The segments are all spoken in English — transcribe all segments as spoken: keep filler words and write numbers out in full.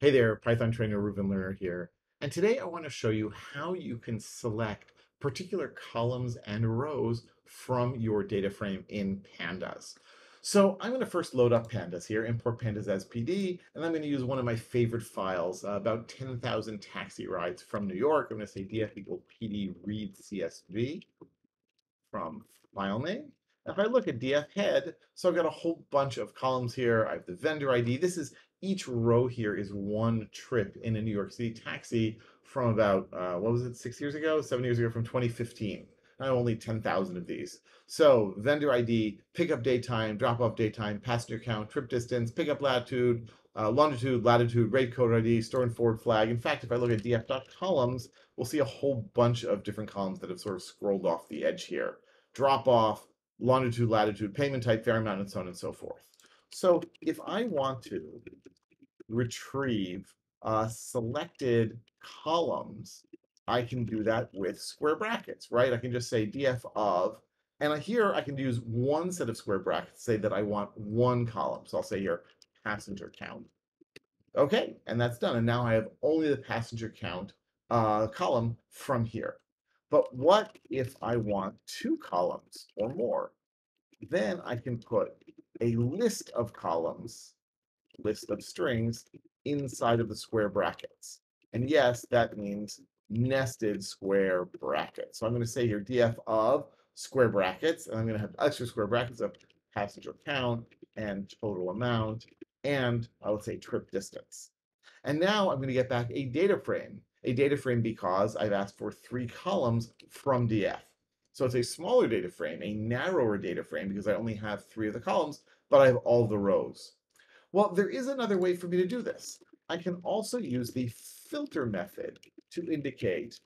Hey there, Python trainer Reuven Lerner here, and today I want to show you how you can select particular columns and rows from your data frame in pandas. So I'm going to first load up pandas here, import pandas as P D, and I'm going to use one of my favorite files, uh, about ten thousand taxi rides from New York. I'm going to say df equal P D read C S V from file name. If I look at df head, so I've got a whole bunch of columns here. I have the vendor I D. This is each row here is one trip in a New York City taxi from about uh, what was it, six years ago, seven years ago, from twenty fifteen. I only ten thousand of these. So vendor I D, pickup daytime, drop off daytime, passenger count, trip distance, pickup latitude, uh, longitude, latitude, rate code I D, store and forward flag. In fact, if I look at df.columns, we'll see a whole bunch of different columns that have sort of scrolled off the edge here. Drop off, longitude, latitude, payment type, fare amount, and so on and so forth. So if I want to retrieve uh, selected columns, I can do that with square brackets, right? I can just say df of, and here I can use one set of square brackets, say that I want one column. So I'll say here, passenger count. Okay, and that's done. And now I have only the passenger count uh, column from here. But what if I want two columns or more? Then I can put a list of columns, list of strings, inside of the square brackets. And yes, that means nested square brackets. So I'm going to say here df of square brackets, and I'm going to have extra square brackets of passenger count and total amount, and I would say trip distance. And now I'm going to get back a data frame, a data frame because I've asked for three columns from df. So it's a smaller data frame, a narrower data frame, because I only have three of the columns, but I have all the rows. Well, there is another way for me to do this. I can also use the filter method to indicate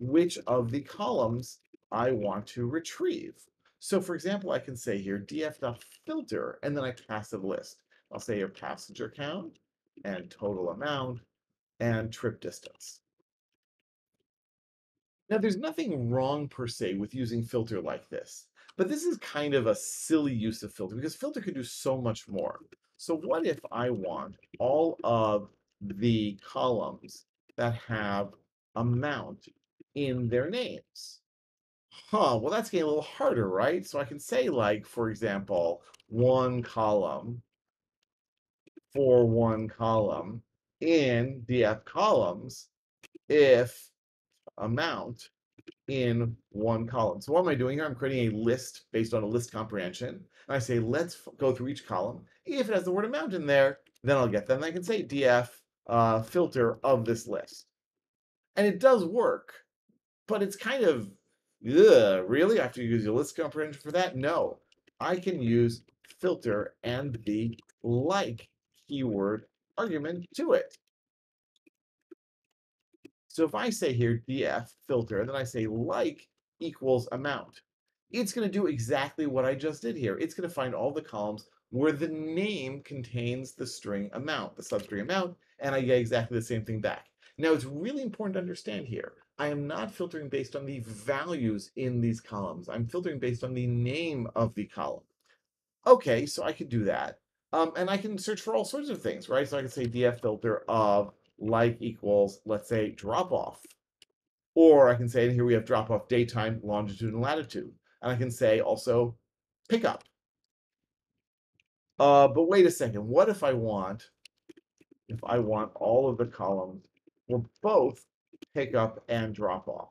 which of the columns I want to retrieve. So for example, I can say here df.filter, and then I pass a list. I'll say your passenger count and total amount and trip distance. Now, there's nothing wrong per se with using filter like this, but this is kind of a silly use of filter because filter can do so much more. So what if I want all of the columns that have amount in their names? Huh, well, that's getting a little harder, right? So I can say, like, for example, one column for one column in df columns if amount in one column. So what am I doing here? I'm creating a list based on a list comprehension. And I say, let's go through each column. If it has the word amount in there, then I'll get them. I can say df uh, filter of this list. And it does work, but it's kind of, ugh, really? I have to use your list comprehension for that? No. I can use filter and the like keyword argument to it. So if I say here df filter, and then I say like equals amount, it's going to do exactly what I just did here. It's going to find all the columns where the name contains the string amount, the substring amount, and I get exactly the same thing back. Now, it's really important to understand here, I am not filtering based on the values in these columns. I'm filtering based on the name of the column. Okay, so I could do that. Um, and I can search for all sorts of things, right? So I can say df filter of like equals, let's say, drop off. Or I can say, and here we have drop off daytime, longitude, and latitude. And I can say also pickup. Uh, but wait a second, what if I want, if I want all of the columns for both pickup and drop off?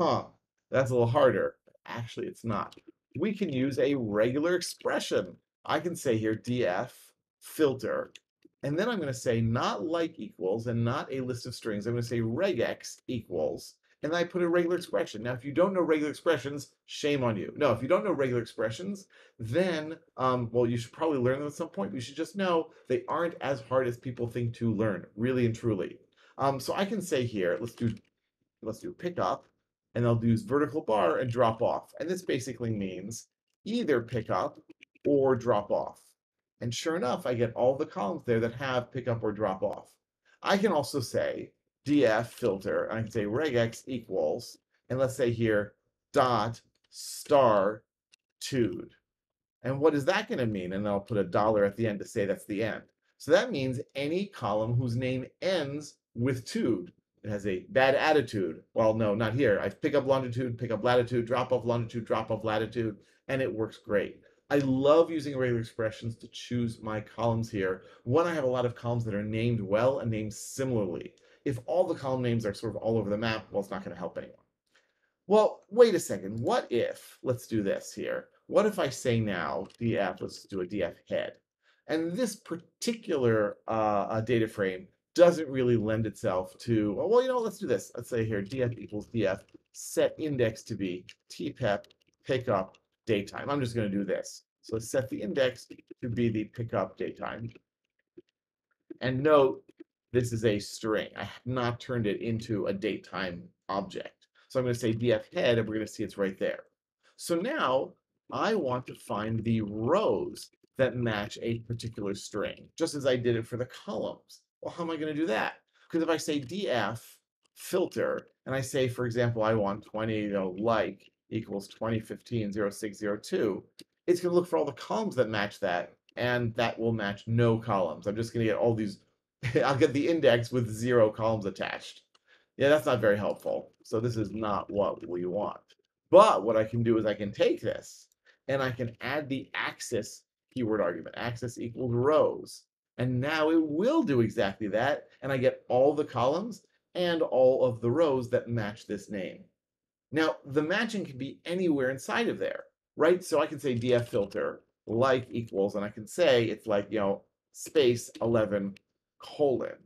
Huh, that's a little harder. Actually, it's not. We can use a regular expression. I can say here df filter. And then I'm going to say not like equals and not a list of strings. I'm going to say regex equals. And then I put a regular expression. Now, if you don't know regular expressions, shame on you. No, if you don't know regular expressions, then, um, well, you should probably learn them at some point. You should just know they aren't as hard as people think to learn, really and truly. Um, so I can say here, let's do, let's do pick up, and I'll use vertical bar and drop off. And this basically means either pick up or drop off. And sure enough, I get all the columns there that have pick up or drop off. I can also say df filter, and I can say regex equals, and let's say here dot star tude. And what is that going to mean? And I'll put a dollar at the end to say that's the end. So that means any column whose name ends with tude. It has a bad attitude. Well, no, not here. I pick up longitude, pick up latitude, drop off longitude, drop off latitude, and it works great. I love using regular expressions to choose my columns here when I have a lot of columns that are named well and named similarly. If all the column names are sort of all over the map, well, it's not going to help anyone. Well, wait a second. What if, let's do this here. What if I say now D F, let's do a D F head. And this particular uh, data frame doesn't really lend itself to, well, you know, let's do this. Let's say here D F equals D F, set index to be T P E P pickup daytime. I'm just going to do this. So let's set the index to be the pickup daytime. And note, this is a string. I have not turned it into a daytime object. So I'm going to say D F head, and we're going to see it's right there. So now I want to find the rows that match a particular string, just as I did it for the columns. Well, how am I going to do that? Because if I say D F filter, and I say, for example, I want twenty, you know, like equals twenty fifteen oh six oh two, it's going to look for all the columns that match that, and that will match no columns. I'm just going to get all these, I'll get the index with zero columns attached. Yeah, that's not very helpful. So this is not what we want. But what I can do is I can take this, and I can add the axis keyword argument, axis equals rows. And now it will do exactly that, and I get all the columns and all of the rows that match this name. Now, the matching can be anywhere inside of there, right? So I can say D F filter like equals, and I can say it's like, you know, space eleven colon.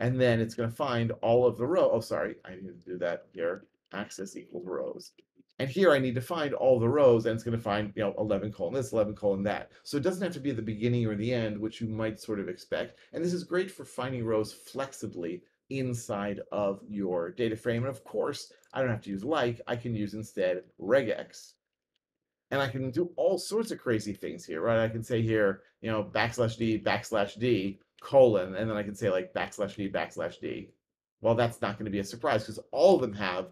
And then it's going to find all of the row. Oh, sorry, I need to do that here. Axis equals rows. And here I need to find all the rows, and it's going to find, you know, eleven colon this, eleven colon that. So it doesn't have to be at the beginning or the end, which you might sort of expect. And this is great for finding rows flexibly inside of your data frame. And of course, I don't have to use like, I can use instead regex. And I can do all sorts of crazy things here, right? I can say here, you know, backslash D, backslash D, colon, and then I can say like backslash D, backslash D. Well, that's not going to be a surprise because all of them have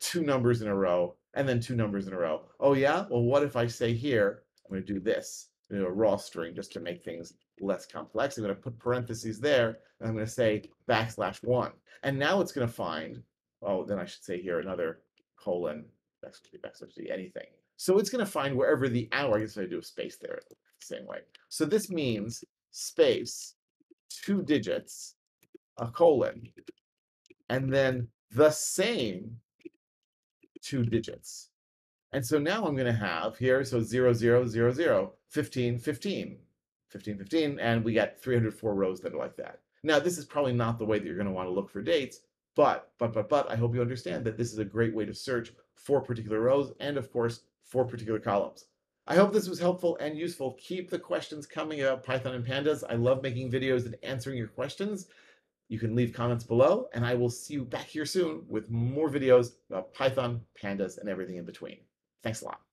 two numbers in a row and then two numbers in a row. Oh yeah? Well, what if I say here, I'm going to do this, I'm going to do a raw string just to make things less complex. I'm going to put parentheses there, and I'm going to say backslash one. And now it's going to find, oh, then I should say here another colon, backslash D, backslash D, anything. So it's going to find wherever the hour, I guess I do a space there the same way. So this means space, two digits, a colon, and then the same two digits. And so now I'm going to have here, so zero, zero, zero, zero, fifteen, fifteen, fifteen, fifteen, and we got three hundred four rows that are like that. Now, this is probably not the way that you're going to want to look for dates, but, but, but, but, I hope you understand that this is a great way to search for particular rows and, of course, for particular columns. I hope this was helpful and useful. Keep the questions coming about Python and Pandas. I love making videos and answering your questions. You can leave comments below, and I will see you back here soon with more videos about Python, Pandas, and everything in between. Thanks a lot.